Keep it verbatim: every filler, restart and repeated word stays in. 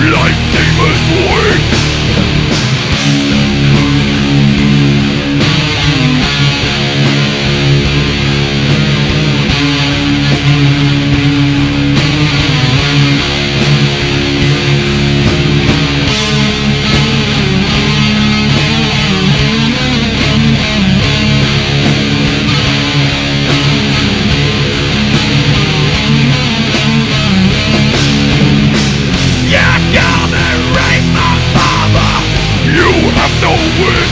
lightsabers work. Away.